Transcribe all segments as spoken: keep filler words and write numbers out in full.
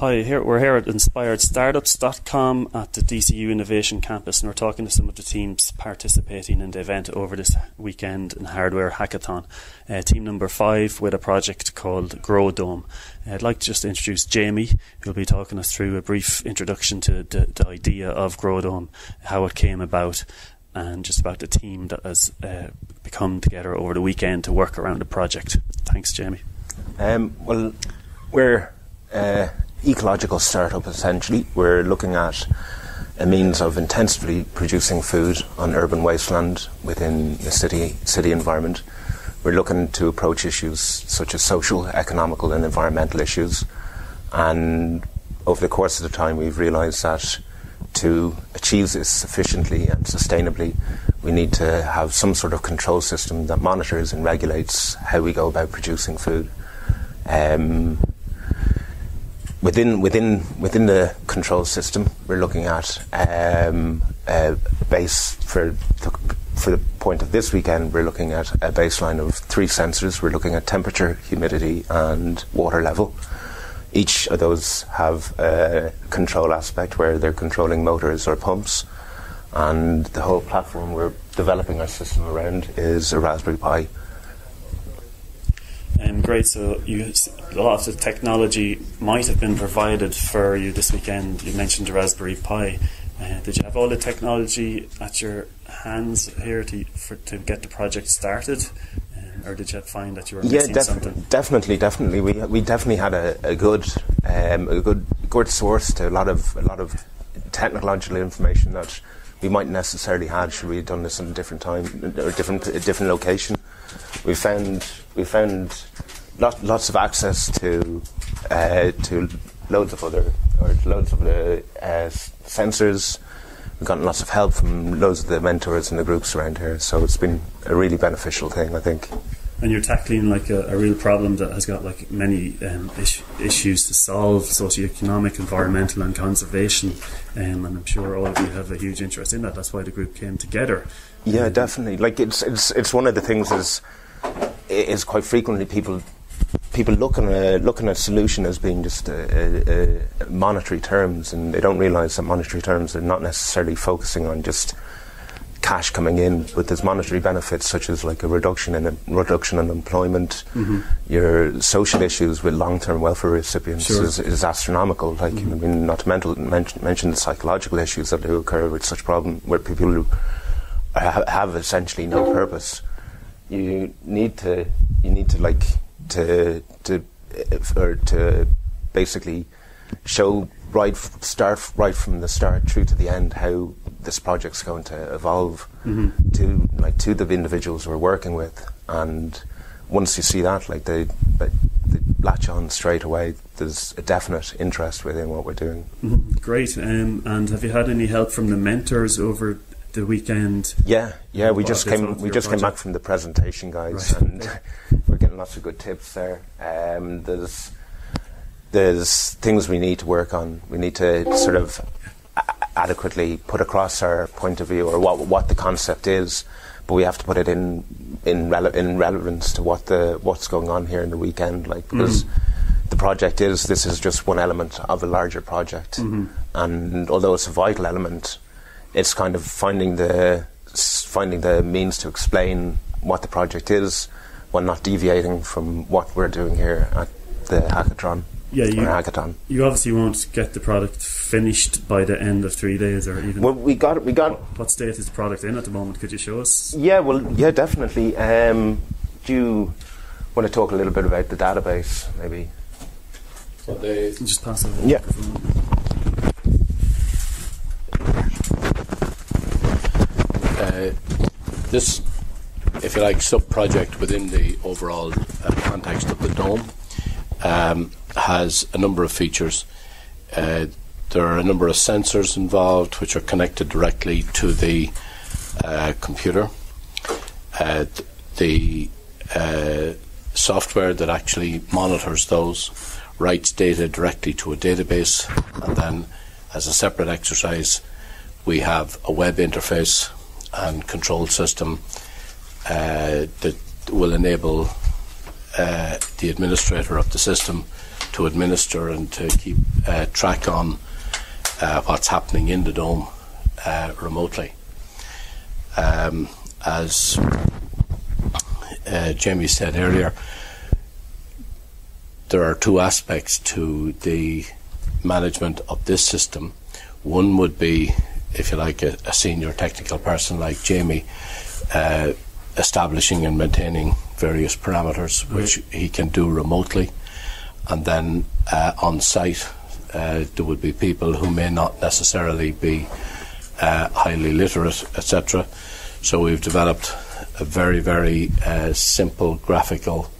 Hi, here, we're here at inspired startups dot com at the D C U Innovation Campus, and we're talking to some of the teams participating in the event over this weekend in Hardware Hackathon. Uh, team number five with a project called Grow Dome. I'd like to just introduce Jamie, who'll be talking us through a brief introduction to the, the idea of Grow Dome, how it came about, and just about the team that has uh, come together over the weekend to work around the project. Thanks, Jamie. Um, well, we're... Uh ecological startup. Essentially, we're looking at a means of intensively producing food on urban wasteland within a city city environment. We're looking to approach issues such as social, economical and environmental issues, and over the course of the time we've realised that to achieve this efficiently and sustainably, we need to have some sort of control system that monitors and regulates how we go about producing food. Um, Within within within the control system, we're looking at um, a base for the, for the point of this weekend. We're looking at a baseline of three sensors. We're looking at temperature, humidity, and water level. Each of those have a control aspect where they're controlling motors or pumps. And the whole platform we're developing our system around is a Raspberry Pi. Um, great, so you, a lot of technology might have been provided for you this weekend. You mentioned the Raspberry Pi. Uh, did you have all the technology at your hands here to for, to get the project started? Um, or did you find that you were missing yeah, def something? Definitely, definitely. We we definitely had a, a good um, a good good source to a lot of a lot of technological information that we might necessarily had should we have done this in a different time or different a different location. We found we found lot, lots of access to uh, to loads of other or loads of the uh, sensors. We've gotten lots of help from loads of the mentors and the groups around here, so it's been a really beneficial thing, I think. And you're tackling like a, a real problem that has got like many um, is issues to solve: socioeconomic, environmental, and conservation. Um, and I'm sure all of you have a huge interest in that. That's why the group came together. Yeah, definitely. Like it's it's it's one of the things is is quite frequently people people look at looking at solution as being just a, a, a monetary terms, and they don't realise that monetary terms are not necessarily focusing on just cash coming in, but there's monetary benefits such as like a reduction in a reduction in employment. Mm-hmm. Your social issues with long-term welfare recipients sure. is, is astronomical. Like mm-hmm. I mean, not to mental, men mention the psychological issues that do occur with such problem where people who ha have essentially no purpose. You need to you need to like to to uh, or to basically show right start right from the start through to the end how this project's going to evolve mm-hmm. to like to the individuals we're working with, and once you see that, like they, they, they latch on straight away. There's a definite interest within what we're doing. Mm-hmm. Great, um, and have you had any help from the mentors over the weekend? Yeah, yeah, we just came we just project? came back from the presentation, guys, right. and we're getting lots of good tips there. Um, there's There's things we need to work on. We need to sort of adequately put across our point of view or what what the concept is, but we have to put it in in, rele in relevance to what the what's going on here in the weekend. Like because mm-hmm. the project is this is just one element of a larger project, mm-hmm. and although it's a vital element, it's kind of finding the finding the means to explain what the project is while not deviating from what we're doing here at the hackathon. Yeah, you, hackathon. you obviously won't get the product finished by the end of three days, or even. Well, we got we got. What, what state is the product in at the moment? Could you show us? Yeah, well, yeah, definitely. Um, do you want to talk a little bit about the database, maybe? What they just pass it. Yeah. Uh, this, if you like, sub-project within the overall uh, context of the dome. Um, has a number of features. Uh, there are a number of sensors involved which are connected directly to the uh, computer. Uh, th the uh, software that actually monitors those writes data directly to a database, and then as a separate exercise we have a web interface and control system uh, that will enable Uh, the administrator of the system to administer and to keep uh, track on uh, what's happening in the Dome uh, remotely. Um, as uh, Jamie said earlier, there are two aspects to the management of this system. One would be, if you like, a, a senior technical person like Jamie uh, establishing and maintaining various parameters, right, which he can do remotely. And then uh, on site, uh, there would be people who may not necessarily be uh, highly literate, et cetera. So we've developed a very, very uh, simple graphical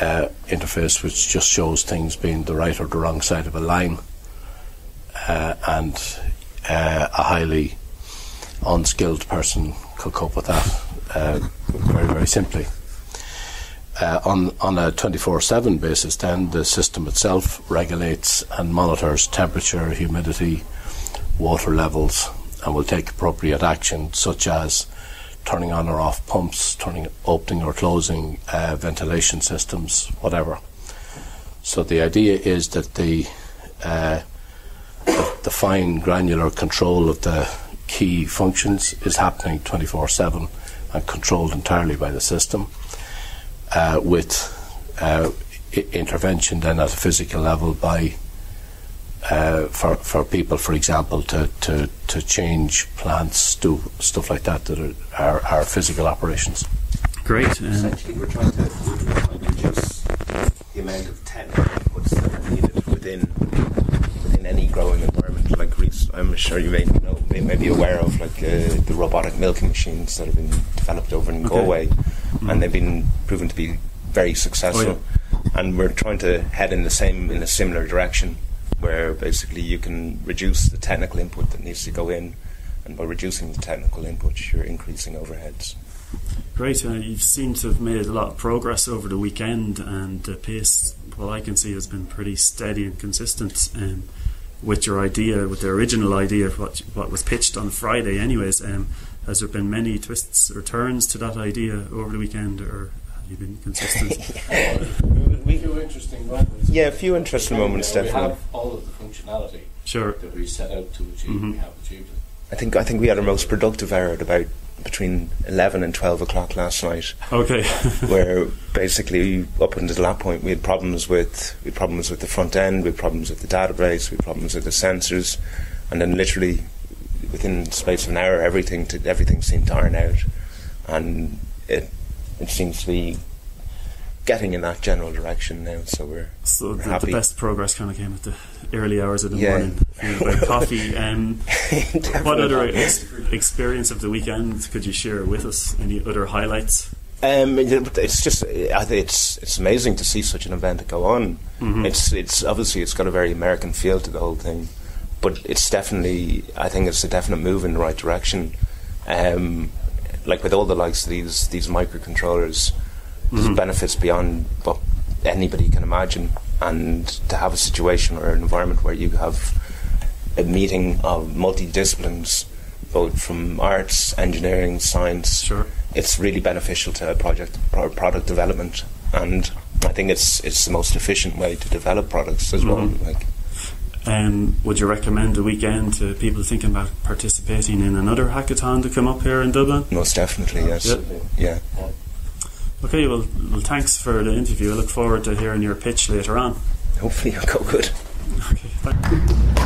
uh, interface which just shows things being the right or the wrong side of a line. Uh, and uh, a highly unskilled person could cope with that uh, very, very simply. Uh, on, on a twenty-four seven basis, then, the system itself regulates and monitors temperature, humidity, water levels, and will take appropriate action, such as turning on or off pumps, turning, opening or closing uh, ventilation systems, whatever. So the idea is that the uh, The, the fine granular control of the key functions is happening twenty-four seven and controlled entirely by the system, uh, with uh, I intervention then at a physical level by uh, for, for people, for example, to, to, to change plants, do stuff like that that are, are, are physical operations. Great. Essentially, we're trying to, we're trying to reduce the amount of temp inputs that are needed within any growing environment. Like, I'm sure you may know, may, may be aware of, like uh, the robotic milking machines that have been developed over in okay. Galway, mm. and they've been proven to be very successful. Oh, yeah. And we're trying to head in the same, in a similar direction, where basically you can reduce the technical input that needs to go in, and by reducing the technical input, you're increasing overheads. Great, and uh, you seem to have made a lot of progress over the weekend, and the pace, well, I can see, has been pretty steady and consistent. Um, with your idea, with the original idea of what, what was pitched on Friday anyways, um, has there been many twists or turns to that idea over the weekend, or have you been consistent? yeah. we, a few interesting moments. Yeah, a few interesting moments, definitely. We have all of the functionality sure. that we set out to achieve, mm-hmm. we have achieved it. I think, I think we had our most productive hour at about between eleven and twelve o'clock last night. Okay. Where basically up until that point we had problems with we had problems with the front end, we had problems with the database, we had problems with the sensors, and then literally within the space of an hour everything to, everything seemed to iron out, and it it seems to be getting in that general direction now, so we're so we're the, happy. The best progress kind of came at the early hours of the yeah. morning, about coffee. Um, what other ex experience of the weekend could you share with us? Any other highlights? Um, it's just it's it's amazing to see such an event go on. Mm-hmm. It's it's obviously it's got a very American feel to the whole thing, but it's definitely I think it's a definite move in the right direction. Um, like with all the likes of these these microcontrollers. There's mm-hmm. benefits beyond what anybody can imagine, and to have a situation or an environment where you have a meeting of multi-disciplines, both from arts, engineering, science, sure. it's really beneficial to project pro product development, and I think it's it's the most efficient way to develop products as mm-hmm. well. Like, um, would you recommend a weekend to people thinking about participating in another hackathon to come up here in Dublin? Most definitely, yes. Yep. Yeah. yeah. Okay, well, well, thanks for the interview. I look forward to hearing your pitch later on. Hopefully it'll go good. Okay, thank you.